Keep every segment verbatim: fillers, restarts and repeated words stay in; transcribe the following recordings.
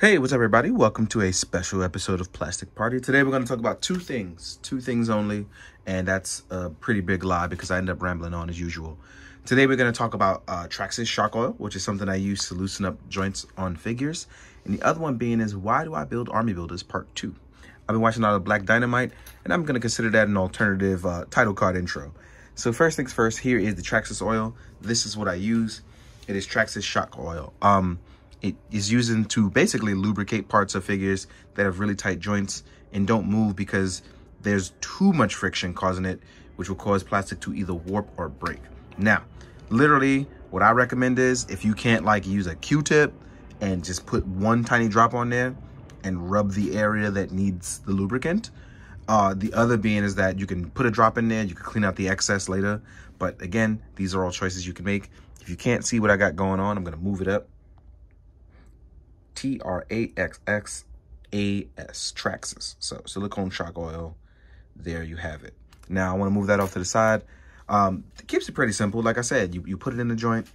Hey, what's up, everybody? Welcome to a special episode of Plastic Party. Today, we're going to talk about two things, two things only, and that's a pretty big lie because I end up rambling on as usual. Today, we're going to talk about uh, Traxxas Shock Oil, which is something I use to loosen up joints on figures, and the other one being is Why Do I Build Army Builders Part two? I've been watching a lot of Black Dynamite, and I'm going to consider that an alternative uh, title card intro. So first things first, here is the Traxxas Oil. This is what I use. It is Traxxas Shock Oil. Um... It is used to basically lubricate parts of figures that have really tight joints and don't move because there's too much friction causing it, which will cause plastic to either warp or break. Now, literally what I recommend is if you can't like use a Q-tip and just put one tiny drop on there and rub the area that needs the lubricant. Uh, the other being is that you can put a drop in there, you can clean out the excess later. But again, these are all choices you can make. If you can't see what I got going on, I'm gonna move it up. T R A X X A S, Traxxas. So silicone shock oil, there you have it. Now I wanna move that off to the side. Um, it keeps it pretty simple. Like I said, you, you put it in the joint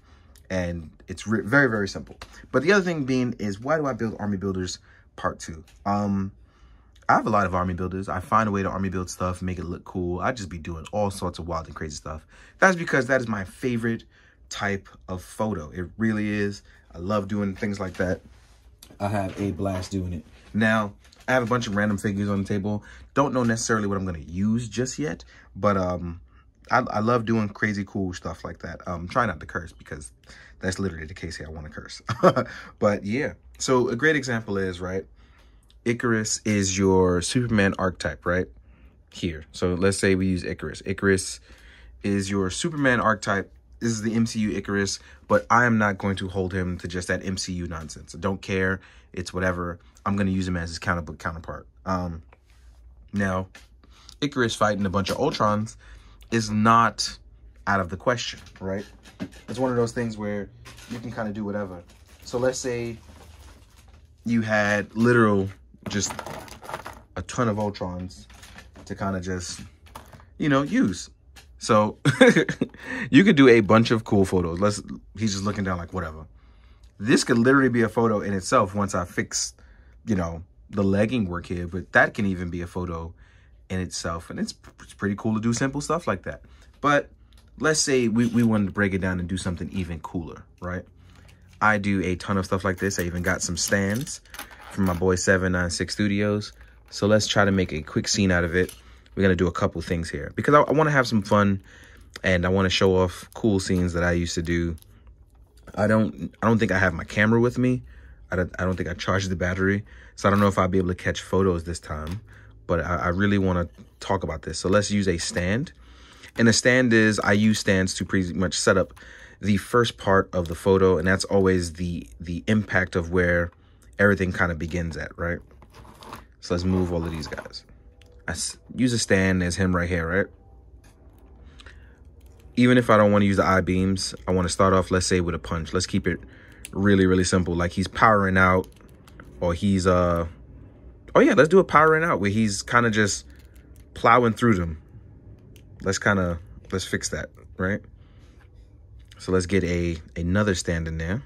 and it's very, very simple. But the other thing being is why do I build army builders part two? Um, I have a lot of army builders. I find a way to army build stuff, make it look cool. I just be doing all sorts of wild and crazy stuff. That's because that is my favorite type of photo. It really is. I love doing things like that. I have a blast doing it. Now, I have a bunch of random figures on the table. Don't know necessarily what I'm going to use just yet, but um, I, I love doing crazy cool stuff like that. Um, try not to curse because that's literally the case here. I want to curse. But yeah, so a great example is, right, Icarus is your Superman archetype, right? Here. So let's say we use Icarus. Icarus is your Superman archetype. This is the M C U Icarus, but I am not going to hold him to just that M C U nonsense. I don't care. It's whatever. I'm going to use him as his counter book counterpart. Um, now, Icarus fighting a bunch of Ultrons is not out of the question, right? It's one of those things where you can kind of do whatever. So let's say you had literal just a ton of Ultrons to kind of just, you know, use. So you could do a bunch of cool photos. Let's, he's just looking down like, whatever. This could literally be a photo in itself once I fix, you know, the legging work here. But that can even be a photo in itself. And it's, it's pretty cool to do simple stuff like that. But let's say we, we wanted to break it down and do something even cooler, right? I do a ton of stuff like this. I even got some stands from my boy seven nine six Studios. So let's try to make a quick scene out of it. We're going to do a couple things here because I, I want to have some fun and I want to show off cool scenes that I used to do. I don't I don't think I have my camera with me. I don't, I don't think I charged the battery. So I don't know if I'll be able to catch photos this time. But I, I really want to talk about this. So let's use a stand. And the stand is I use stands to pretty much set up the first part of the photo. And that's always the the impact of where everything kind of begins at, right? So let's move all of these guys. I use a stand as him right here, right? Even if I don't want to use the I-beams, I want to start off, let's say, with a punch. Let's keep it really, really simple. Like he's powering out or he's, uh, oh yeah, let's do a powering out where he's kind of just plowing through them. Let's kind of, let's fix that, right? So let's get a another stand in there.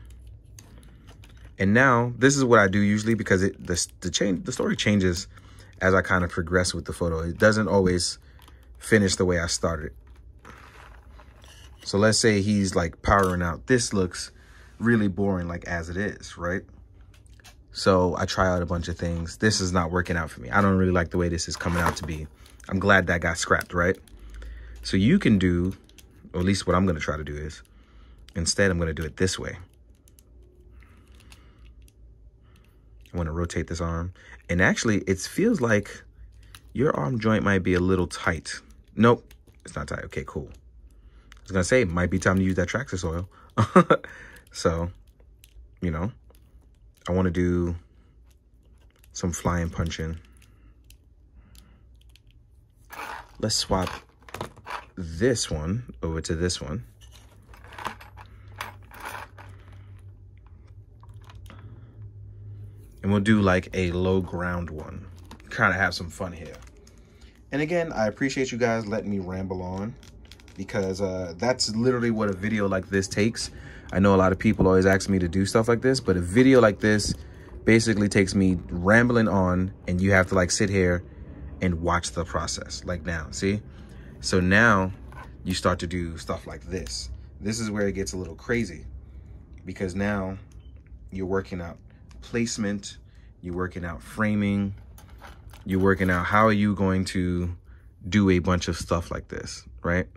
And now this is what I do usually because it the, the, change, the story changes as I kind of progress with the photo. It doesn't always finish the way I started. So let's say he's like powering out. This looks really boring like as it is, right? So I try out a bunch of things. This is not working out for me. I don't really like the way this is coming out to be. I'm glad that got scrapped, right? So you can do, or at least what I'm gonna try to do is, instead I'm gonna do it this way. I want to rotate this arm. And actually, it feels like your arm joint might be a little tight. Nope, it's not tight. Okay, cool. I was going to say, it might be time to use that Traxxas oil. So, you know, I want to do some flying punching. Let's swap this one over to this one. And we'll do like a low ground one. Kind of have some fun here. And again, I appreciate you guys letting me ramble on because uh, that's literally what a video like this takes. I know a lot of people always ask me to do stuff like this, but a video like this basically takes me rambling on, and you have to like sit here and watch the process. Like now, see? So now you start to do stuff like this. This is where it gets a little crazy, because now you're working out placement, you're working out framing, you're working out how are you going to do a bunch of stuff like this, right?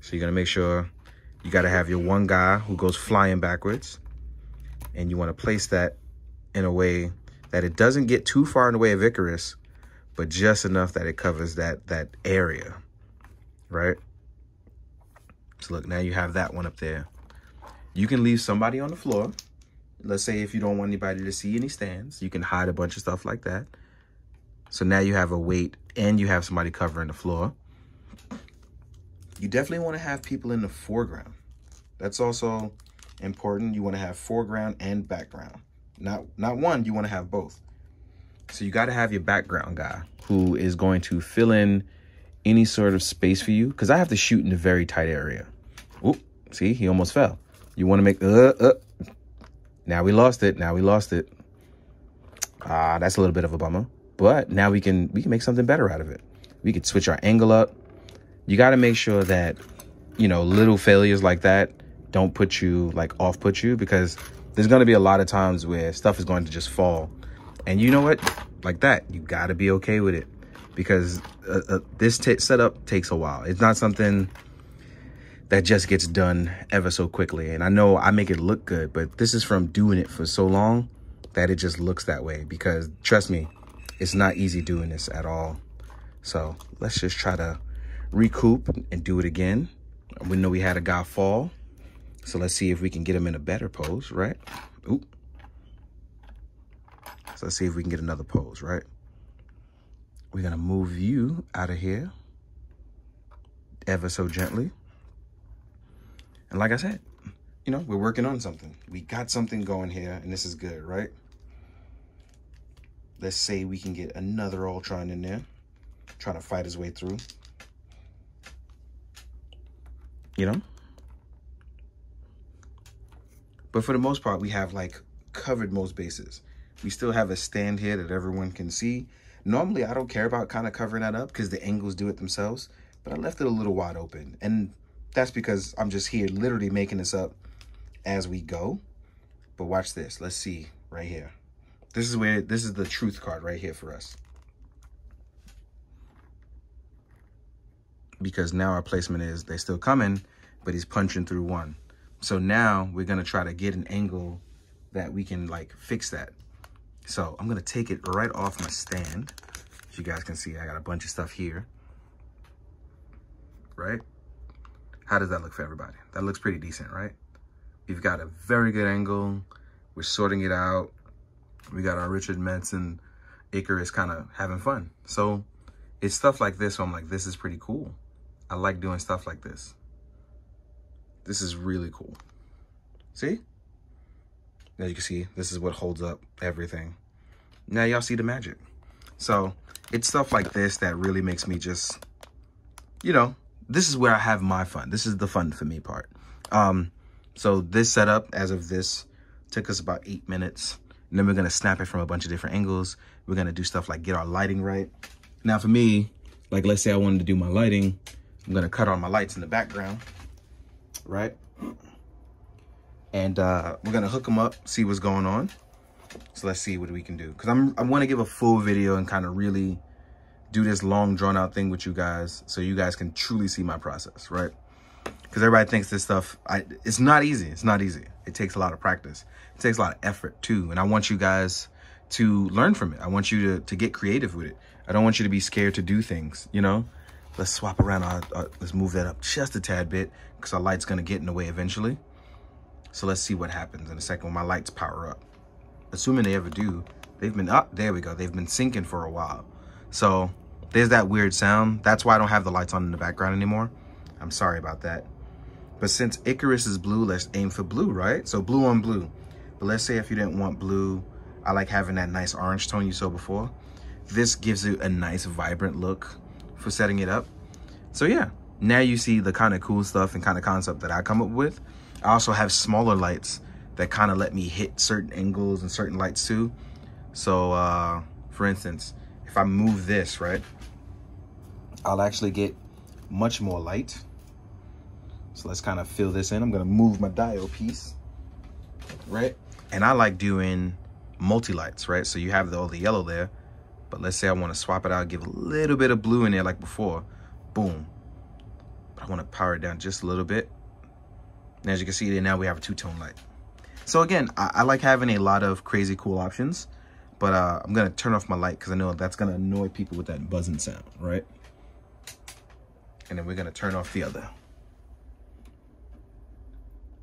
So you're gonna make sure you gotta have your one guy who goes flying backwards, and you wanna place that in a way that it doesn't get too far in the way of Icarus, but just enough that it covers that that area, right? So look, now you have that one up there. You can leave somebody on the floor. Let's say if you don't want anybody to see any stands, you can hide a bunch of stuff like that. So now you have a weight and you have somebody covering the floor. You definitely want to have people in the foreground. That's also important. You want to have foreground and background. Not, not one, you want to have both. So you got to have your background guy who is going to fill in any sort of space for you, because I have to shoot in a very tight area. Oop, see, he almost fell. You want to make, uh, uh. Now we lost it. Now we lost it. Ah, uh, that's a little bit of a bummer. But now we can we can make something better out of it. We could switch our angle up. You got to make sure that, you know, little failures like that don't put you, like, off put you, because there's going to be a lot of times where stuff is going to just fall. And you know what? Like that, you got to be okay with it, because uh, uh, this t setup takes a while. It's not something that just gets done ever so quickly. And I know I make it look good, but this is from doing it for so long that it just looks that way, because trust me, it's not easy doing this at all. So let's just try to recoup and do it again. We know we had a guy fall, so let's see if we can get him in a better pose, right? Oop. So let's see if we can get another pose, right? We're gonna move you out of here ever so gently. And like I said, you know, we're working on something. We got something going here, and this is good, right? Let's say we can get another Ultron in there, trying to fight his way through. You know? But for the most part, we have, like, covered most bases. We still have a stand here that everyone can see. Normally, I don't care about kind of covering that up because the angles do it themselves, but I left it a little wide open. And that's because I'm just here literally making this up as we go. But watch this. Let's see right here. This is where, this is the truth card right here for us. Because now our placement is they're still coming, but he's punching through one. So now we're going to try to get an angle that we can, like, fix that. So I'm going to take it right off my stand. As you guys can see, I got a bunch of stuff here. Right? How does that look for everybody? That looks pretty decent, right? We've got a very good angle. We're sorting it out. We got our Richard Manson, Icarus kind of having fun. So it's stuff like this. So I'm like, this is pretty cool. I like doing stuff like this. This is really cool. See? Now you can see this is what holds up everything. Now y'all see the magic. So it's stuff like this that really makes me just, you know, this is where I have my fun. This is the fun for me part. Um, so this setup, as of this, took us about eight minutes. And then we're going to snap it from a bunch of different angles. We're going to do stuff like get our lighting right. Now for me, like, let's say I wanted to do my lighting. I'm going to cut on my lights in the background, right? And uh, we're going to hook them up, see what's going on. So let's see what we can do. Because I'm, I want to give a full video and kind of really do this long drawn out thing with you guys, so you guys can truly see my process, right? Because everybody thinks this stuff, I, it's not easy. It's not easy. It takes a lot of practice. It takes a lot of effort too. And I want you guys to learn from it. I want you to, to get creative with it. I don't want you to be scared to do things, you know? Let's swap around. Our, our, let's move that up just a tad bit, because our light's gonna get in the way eventually. So let's see what happens in a second when my lights power up. Assuming they ever do, they've been up. There we go. They've been sinking for a while. So there's that weird sound. That's why I don't have the lights on in the background anymore. I'm sorry about that. But since Icarus is blue, let's aim for blue, right? So blue on blue. But let's say if you didn't want blue, I like having that nice orange tone you saw before. This gives you a nice vibrant look for setting it up. So yeah, now you see the kind of cool stuff and kind of concept that I come up with. I also have smaller lights that kind of let me hit certain angles and certain lights too. So uh, for instance, if I move this, right, I'll actually get much more light. So let's kind of fill this in. I'm gonna move my dial piece, right? And I like doing multi-lights, right? So you have the, all the yellow there, but let's say I wanna swap it out, give a little bit of blue in there like before, boom. But I wanna power it down just a little bit. And as you can see there, now we have a two-tone light. So again, I, I like having a lot of crazy cool options, but uh, I'm gonna turn off my light because I know that's gonna annoy people with that buzzing sound, right? And then we're gonna turn off the other.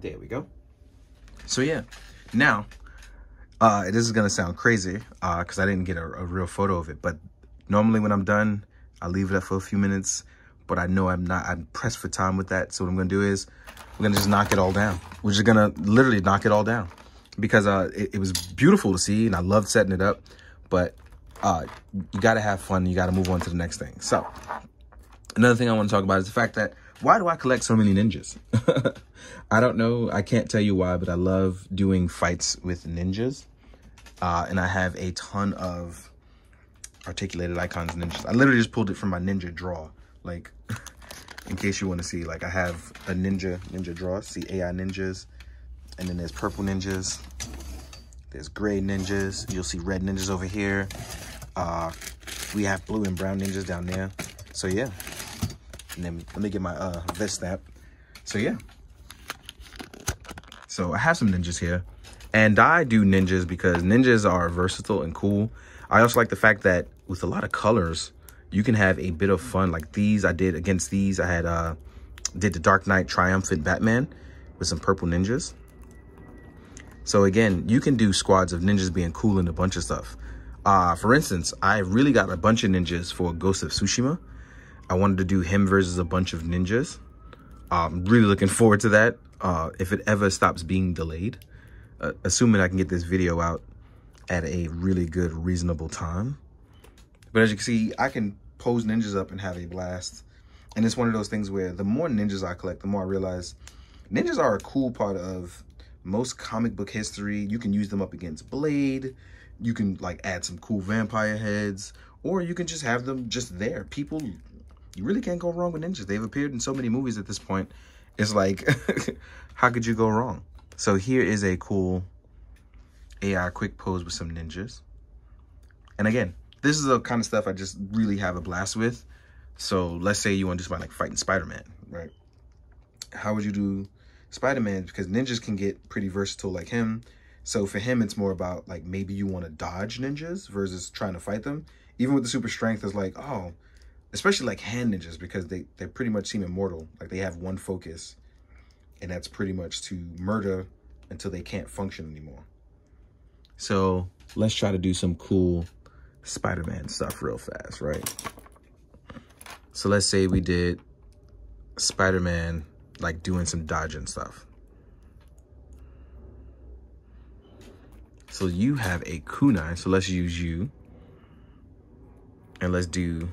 There we go. So yeah, now, uh, this is gonna sound crazy uh, because I didn't get a, a real photo of it, but normally when I'm done, I leave it up for a few minutes, but I know I'm not, I'm pressed for time with that. So what I'm gonna do is, we're gonna just knock it all down. We're just gonna literally knock it all down because uh, it, it was beautiful to see and I loved setting it up, but uh, you gotta have fun, you gotta move on to the next thing. So, another thing I wanna talk about is the fact that why do I collect so many ninjas? I don't know. I can't tell you why, but I love doing fights with ninjas. Uh, and I have a ton of articulated icons ninjas. I literally just pulled it from my ninja draw. Like, in case you want to see, like I have a ninja, ninja draw. See, A I ninjas. And then there's purple ninjas. There's gray ninjas. You'll see red ninjas over here. Uh, we have blue and brown ninjas down there. So, yeah. And then let me get my uh, vest snap. So yeah. So I have some ninjas here. And I do ninjas because ninjas are versatile and cool. I also like the fact that with a lot of colors, you can have a bit of fun. Like these I did against these. I had uh, did the Dark Knight Triumphant Batman with some purple ninjas. So again, you can do squads of ninjas being cool and a bunch of stuff. Uh, for instance, I really got a bunch of ninjas for Ghost of Tsushima. I wanted to do him versus a bunch of ninjas. I'm really looking forward to that. Uh, if it ever stops being delayed, uh, assuming I can get this video out at a really good, reasonable time. But as you can see, I can pose ninjas up and have a blast. And it's one of those things where the more ninjas I collect, the more I realize ninjas are a cool part of most comic book history. You can use them up against Blade. You can like add some cool vampire heads, or you can just have them just there. People, you really can't go wrong with ninjas. They've appeared in so many movies at this point. It's like, how could you go wrong? So here is a cool A I quick pose with some ninjas. And again, this is the kind of stuff I just really have a blast with. So let's say you want to just buy like fighting Spider-Man, right? How would you do Spider-Man? Because ninjas can get pretty versatile like him. So for him, it's more about like, maybe you want to dodge ninjas versus trying to fight them. Even with the super strength, it's like, oh, especially like hand ninjas, because they, they pretty much seem immortal. Like they have one focus, and that's pretty much to murder until they can't function anymore. So let's try to do some cool Spider-Man stuff real fast, right? So let's say we did Spider-Man, like doing some dodging stuff. So you have a kunai, so let's use you. And let's do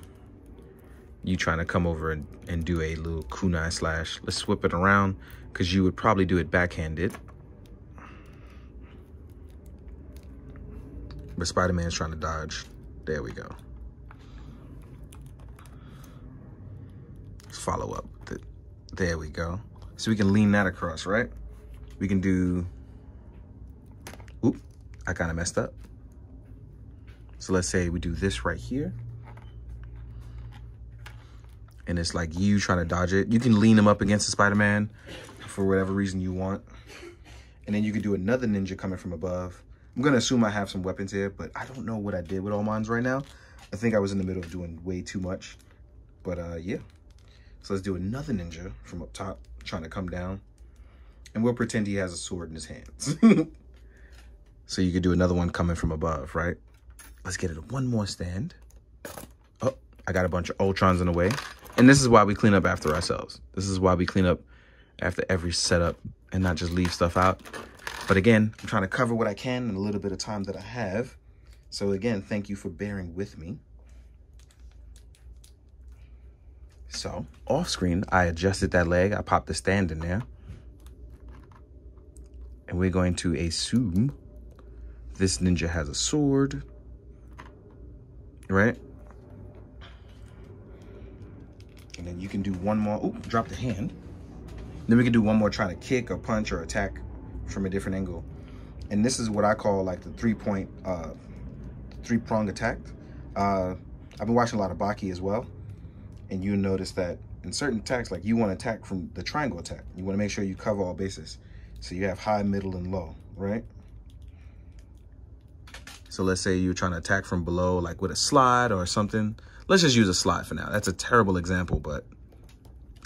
you trying to come over and, and do a little kunai slash. Let's whip it around because you would probably do it backhanded. But Spider-Man's trying to dodge. There we go. Let's follow up with it. There we go. So we can lean that across, right? We can do, oop, I kind of messed up. So let's say we do this right here. And it's like you trying to dodge it. You can lean him up against the Spider-Man for whatever reason you want. And then you can do another ninja coming from above. I'm going to assume I have some weapons here, but I don't know what I did with all mines right now. I think I was in the middle of doing way too much. But uh, yeah. So let's do another ninja from up top trying to come down. And we'll pretend he has a sword in his hands. So you could do another one coming from above, right? Let's get it one more stand. Oh, I got a bunch of Ultrons in the way. And this is why we clean up after ourselves. This is why we clean up after every setup and not just leave stuff out. But again, I'm trying to cover what I can in a little bit of time that I have. So again, thank you for bearing with me. So off screen, I adjusted that leg. I popped the stand in there. And we're going to assume this ninja has a sword, right? And then you can do one more, oh, drop the hand. Then we can do one more trying to kick or punch or attack from a different angle. And this is what I call like the three point, uh, three prong attack. Uh, I've been watching a lot of Baki as well. And you notice that in certain attacks, like you want to attack from the triangle attack. You want to make sure you cover all bases. So you have high, middle, and low, right? So let's say you're trying to attack from below, like with a slide or something. Let's just use a slide for now. That's a terrible example, but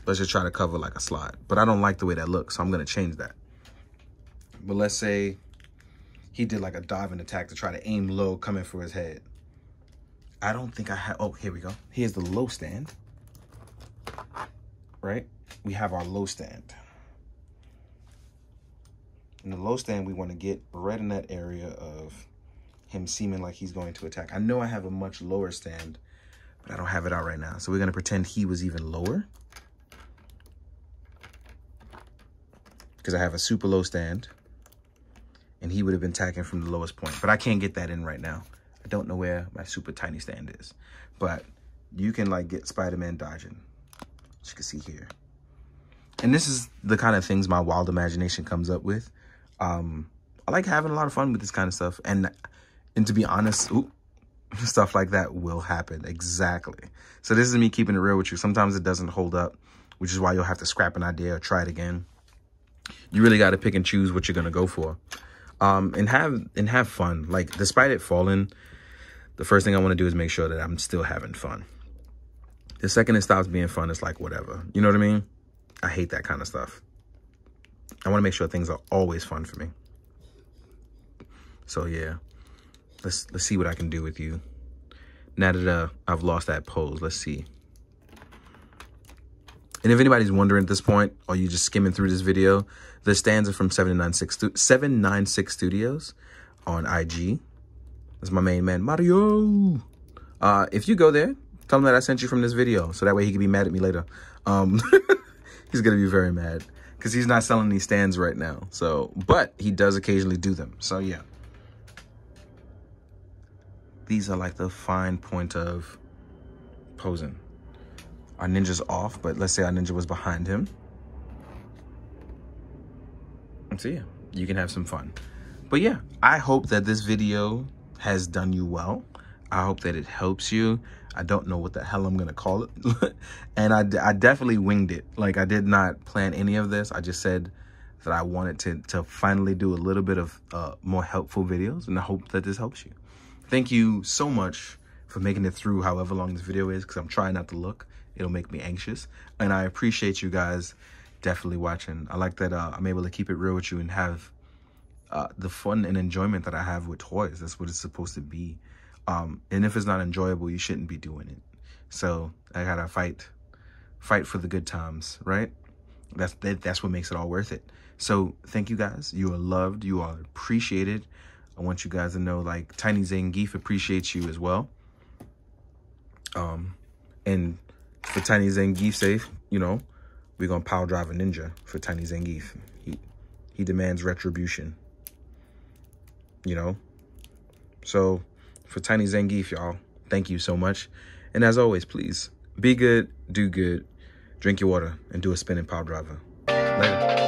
let's just try to cover like a slide. But I don't like the way that looks, so I'm going to change that. But let's say he did like a diving attack to try to aim low, coming for his head. I don't think I have... Oh, here we go. Here's the low stand, right? We have our low stand. In the low stand, we want to get right in that area of him seeming like he's going to attack. I know I have a much lower stand, but I don't have it out right now. So we're going to pretend he was even lower, because I have a super low stand and he would have been attacking from the lowest point. But I can't get that in right now. I don't know where my super tiny stand is, but you can like get Spider-Man dodging, as you can see here. And this is the kind of things my wild imagination comes up with. Um, I like having a lot of fun with this kind of stuff. And and to be honest, ooh, stuff like that will happen. Exactly. So this is me keeping it real with you. Sometimes it doesn't hold up, which is why you'll have to scrap an idea or try it again. You really got to pick and choose what you're going to go for, um, and have and have fun. Like, despite it falling, the first thing I want to do is make sure that I'm still having fun. The second it stops being fun, it's like, whatever. You know what I mean? I hate that kind of stuff. I want to make sure things are always fun for me. So yeah, let's let's see what I can do with you. Now that uh, I've lost that pose, let's see. And if anybody's wondering at this point, or you just skimming through this video, the stands are from seven ninety-six Studios on I G. That's my main man, Mario. Uh, if you go there, tell him that I sent you from this video, so that way he can be mad at me later. Um, he's gonna be very mad, because he's not selling these stands right now. So, but he does occasionally do them. So yeah. These are like the fine point of posing. Our ninja's off, but let's say our ninja was behind him. And so yeah, you can have some fun. But yeah, I hope that this video has done you well. I hope that it helps you. I don't know what the hell I'm gonna call it. And I, I definitely winged it. Like, I did not plan any of this. I just said that I wanted to, to finally do a little bit of uh, more helpful videos, and I hope that this helps you. Thank you so much for making it through however long this video is, because I'm trying not to look. It'll make me anxious. And I appreciate you guys definitely watching. I like that uh, I'm able to keep it real with you and have uh, the fun and enjoyment that I have with toys. That's what it's supposed to be. Um, and if it's not enjoyable, you shouldn't be doing it. So I gotta fight, fight for the good times, right? That's, that, that's what makes it all worth it. So thank you guys. You are loved. You are appreciated. I want you guys to know, like, Tiny Zangief appreciates you as well. Um, and for Tiny Zangief safe, you know, we're going to power drive a ninja for Tiny Zangief. He, he demands retribution, you know? So for Tiny Zangief, y'all, thank you so much. And as always, please be good, do good, drink your water, and do a spinning power driver. Later.